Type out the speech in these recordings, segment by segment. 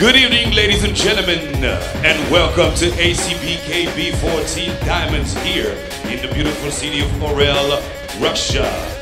Good evening, ladies and gentlemen, and welcome to ACBKB14 Diamonds here in the beautiful city of Orel, Russia.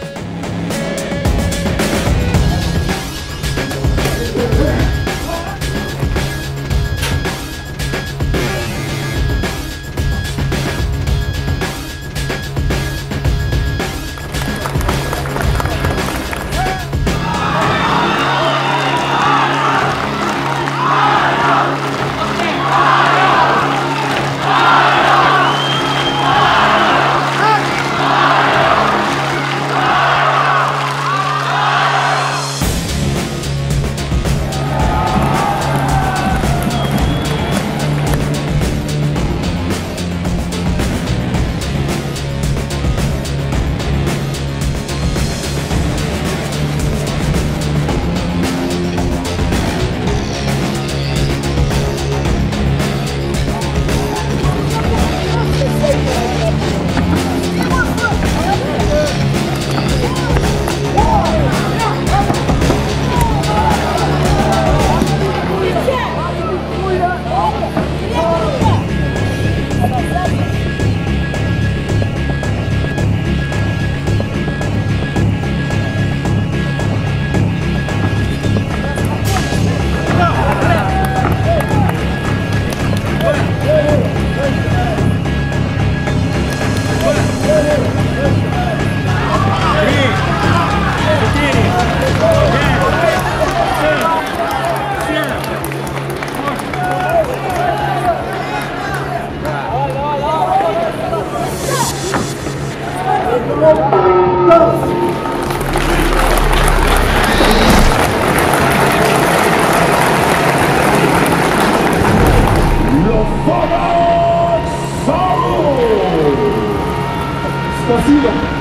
Спасибо!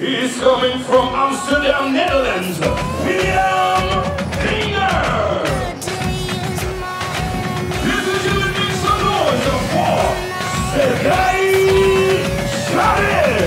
He's coming from Amsterdam, Netherlands, William Finger! This is you and make some noise for Sergei Sharel!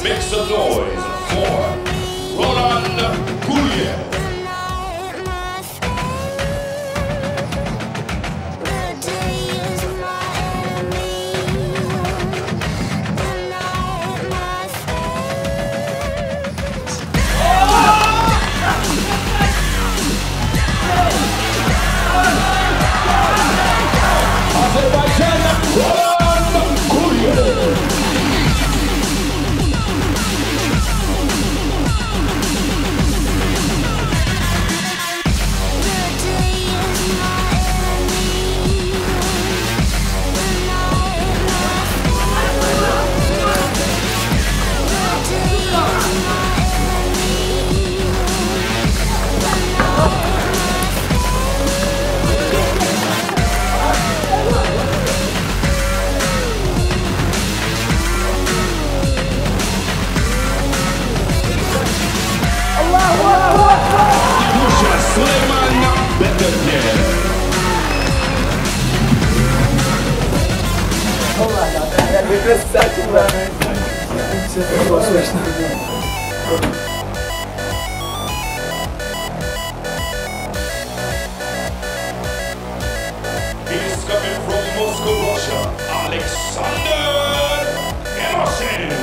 Make some noise for Roland Kouye. The day is my enemy. Красавчик, брат. Все было слышно. He's coming from Moscow, Russia, Alexander Emerson.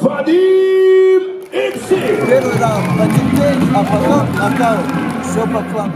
Вадим Икси! Первый раунд Вадим Икси, а потом нокаут. Все по плану.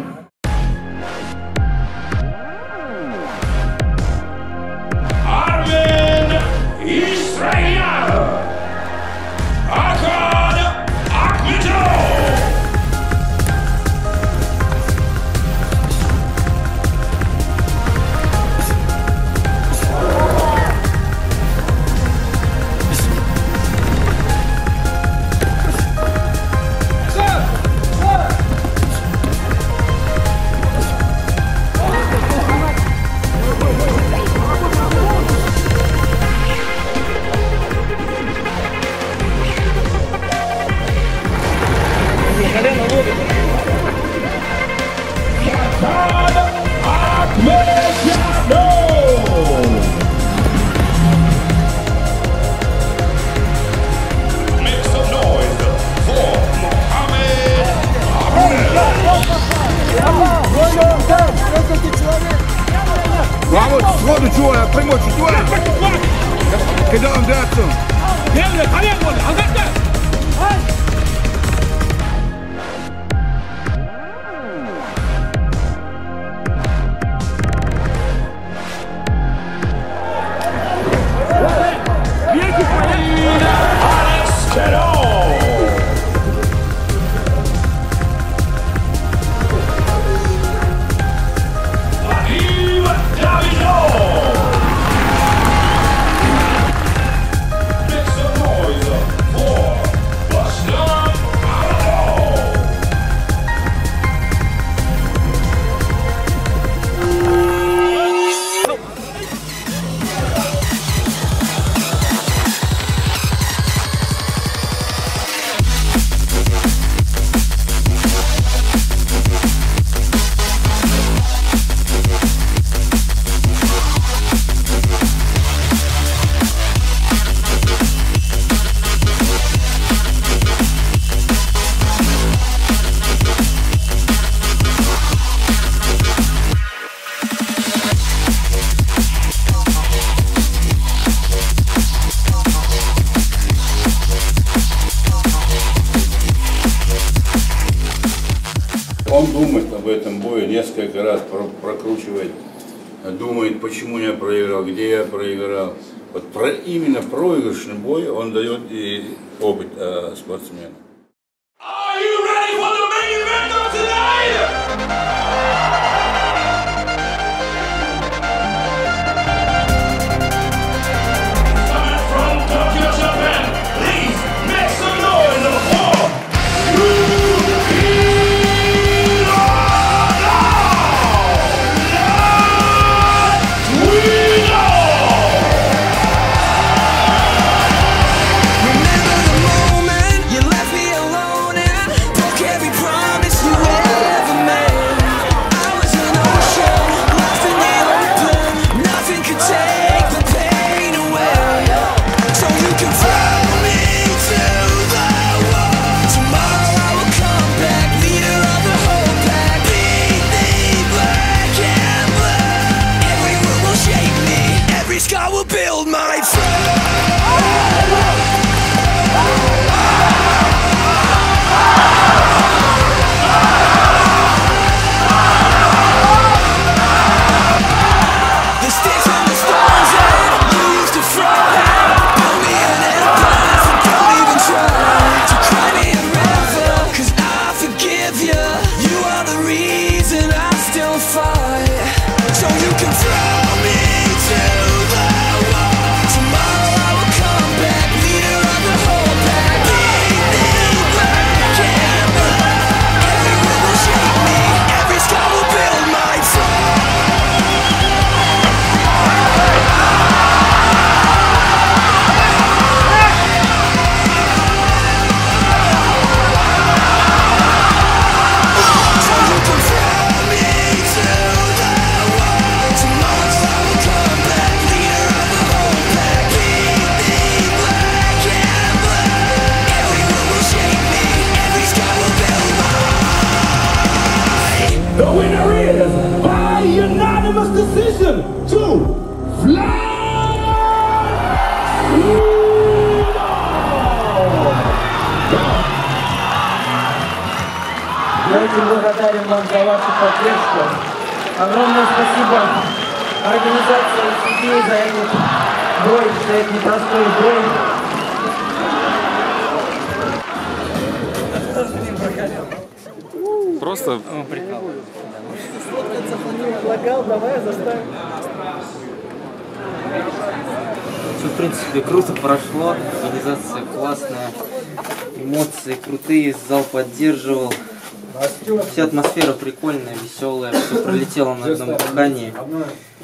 Он думает об этом бою, несколько раз прокручивает, думает, почему я проиграл, где я проиграл. Вот именно проигрышный бой он дает и опыт спортсмену. Let me risk I will build my throne. The sticks and the stones that you used to throw down build me an empire, so don't even try to try me forever, cause I forgive you. You are the reason I still fight, so you can throw me to the winner is, by unanimous decision, to Vlad! Я очень благодарен вам за вашу поддержку. Огромное спасибо организации ICB за этот бой, за этот непростой бой. Просто... Он прикалывает. Давай заставим. Все, в принципе, круто прошло. Организация классная. Эмоции крутые. Зал поддерживал. Вся атмосфера прикольная, веселая. Все пролетело на одном дыхании.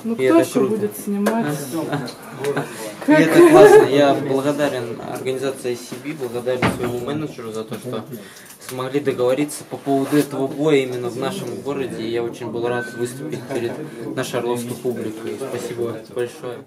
Ну и кто это круто. Будет снимать? И это классно. Я благодарен организации ICB, благодарен своему менеджеру за то, что смогли договориться по поводу этого боя именно в нашем городе. И я очень был рад выступить перед нашей орловской публикой. Спасибо большое.